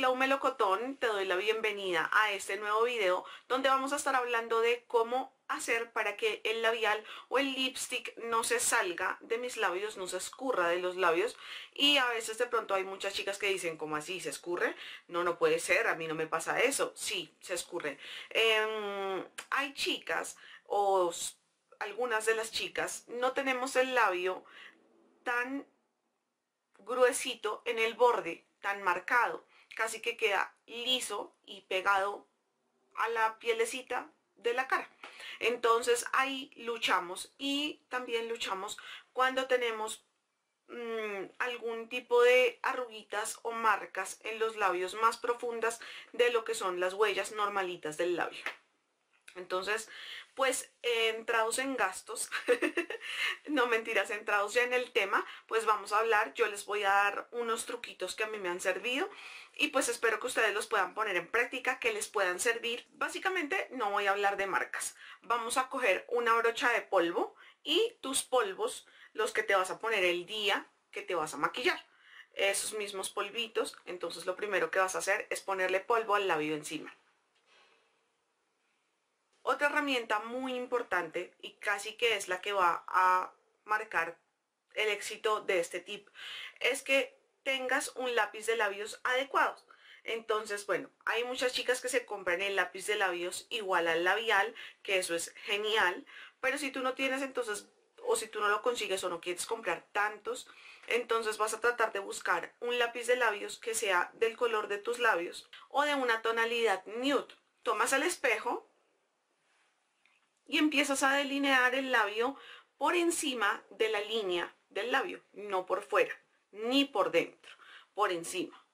Clau Melocoton, te doy la bienvenida a este nuevo video donde vamos a estar hablando de cómo hacer para que el labial o el lipstick no se salga de mis labios, no se escurra de los labios. Y a veces de pronto hay muchas chicas que dicen, ¿cómo así? ¿Se escurre? No, no puede ser, a mí no me pasa eso. Sí, se escurre. Hay chicas, o algunas de las chicas, no tenemos el labio tan gruesito en el borde, tan marcado, casi que queda liso y pegado a la pielecita de la cara. Entonces ahí luchamos, y también luchamos cuando tenemos algún tipo de arruguitas o marcas en los labios más profundas de lo que son las huellas normalitas del labio. Entonces, pues entrados en gastos, no mentiras, entrados ya en el tema, pues vamos a hablar. Yo les voy a dar unos truquitos que a mí me han servido y pues espero que ustedes los puedan poner en práctica, que les puedan servir. Básicamente no voy a hablar de marcas. Vamos a coger una brocha de polvo y tus polvos, los que te vas a poner el día que te vas a maquillar, esos mismos polvitos. Entonces lo primero que vas a hacer es ponerle polvo al labio encima. Otra herramienta muy importante, y casi que es la que va a marcar el éxito de este tip, es que tengas un lápiz de labios adecuado. Entonces, bueno, hay muchas chicas que se compran el lápiz de labios igual al labial, que eso es genial, pero si tú no tienes, entonces, o si tú no lo consigues o no quieres comprar tantos, entonces vas a tratar de buscar un lápiz de labios que sea del color de tus labios o de una tonalidad nude. Tomas el espejo y empiezas a delinear el labio por encima de la línea del labio, no por fuera ni por dentro, por encima.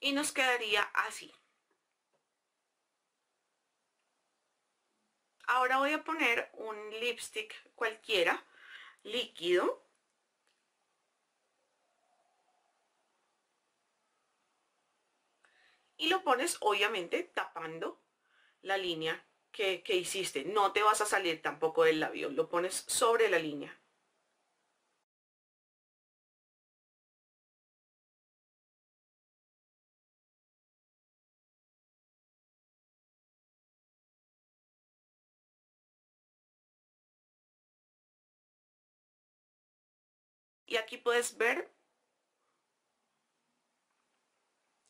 Y nos quedaría así. Ahora voy a poner un lipstick cualquiera, líquido. Y lo pones obviamente tapando la línea que hiciste. No te vas a salir tampoco del labio, lo pones sobre la línea. Y aquí puedes ver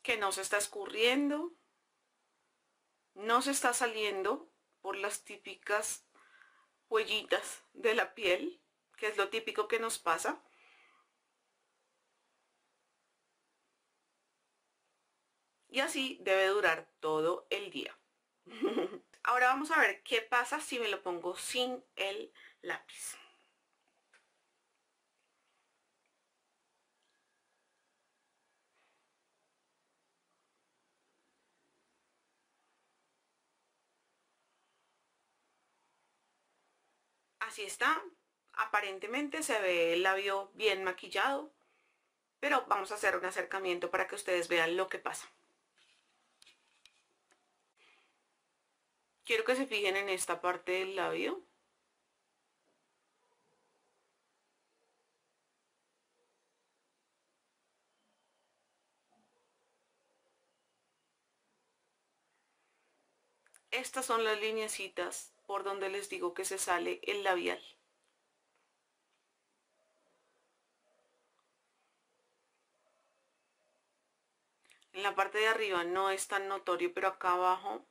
que no se está escurriendo, no se está saliendo por las típicas huellitas de la piel, que es lo típico que nos pasa. Y así debe durar todo el día. Ahora vamos a ver qué pasa si me lo pongo sin el lápiz. Así está, aparentemente se ve el labio bien maquillado, pero vamos a hacer un acercamiento para que ustedes vean lo que pasa. Quiero que se fijen en esta parte del labio. Estas son las lineecitas por donde les digo que se sale el labial. En la parte de arriba no es tan notorio, pero acá abajo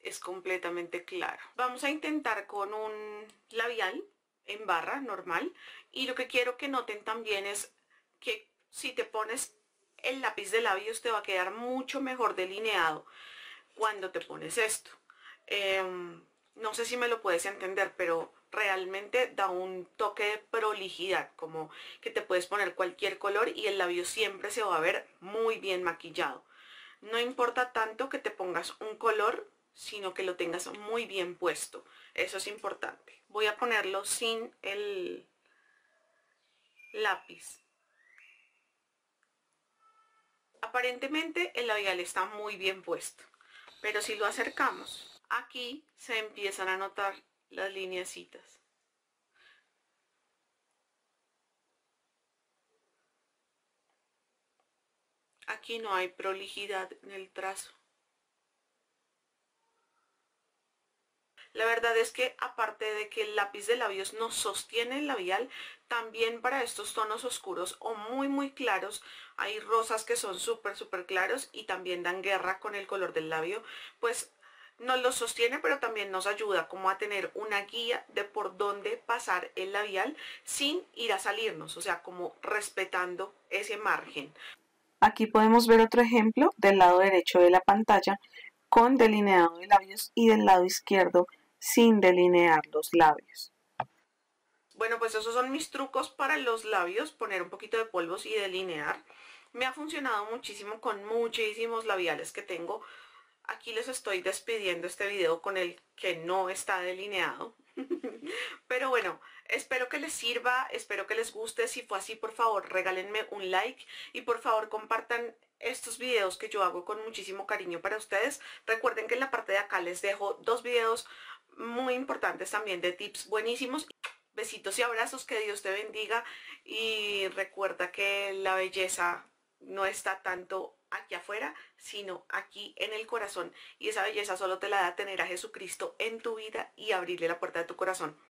es completamente claro. Vamos a intentar con un labial en barra normal, y lo que quiero que noten también es que si te pones el lápiz de labios te va a quedar mucho mejor delineado cuando te pones esto. No sé si me lo puedes entender, pero realmente da un toque de prolijidad, como que te puedes poner cualquier color y el labio siempre se va a ver muy bien maquillado. No importa tanto que te pongas un color, sino que lo tengas muy bien puesto. Eso es importante. Voy a ponerlo sin el lápiz Aparentemente el labial está muy bien puesto, pero si lo acercamos, aquí se empiezan a notar las lineecitas. Aquí no hay prolijidad en el trazo. La verdad es que aparte de que el lápiz de labios nos sostiene el labial, también para estos tonos oscuros o muy claros, hay rosas que son súper claros y también dan guerra con el color del labio, pues nos lo sostiene, pero también nos ayuda como a tener una guía de por dónde pasar el labial sin ir a salirnos, o sea, como respetando ese margen. Aquí podemos ver otro ejemplo del lado derecho de la pantalla con delineado de labios y del lado izquierdo sin delinear los labios. Bueno, pues esos son mis trucos para los labios, poner un poquito de polvos y delinear. Me ha funcionado muchísimo con muchísimos labiales que tengo. Aquí les estoy despidiendo este video con el que no está delineado. Pero bueno, espero que les sirva, espero que les guste. Si fue así, por favor, regálenme un like y por favor compartan estos videos que yo hago con muchísimo cariño para ustedes. Recuerden que en la parte de acá les dejo 2 videos muy importantes también de tips buenísimos. Besitos y abrazos, que Dios te bendiga y recuerda que la belleza no está tanto aquí afuera, sino aquí en el corazón, y esa belleza solo te la da tener a Jesucristo en tu vida y abrirle la puerta de tu corazón.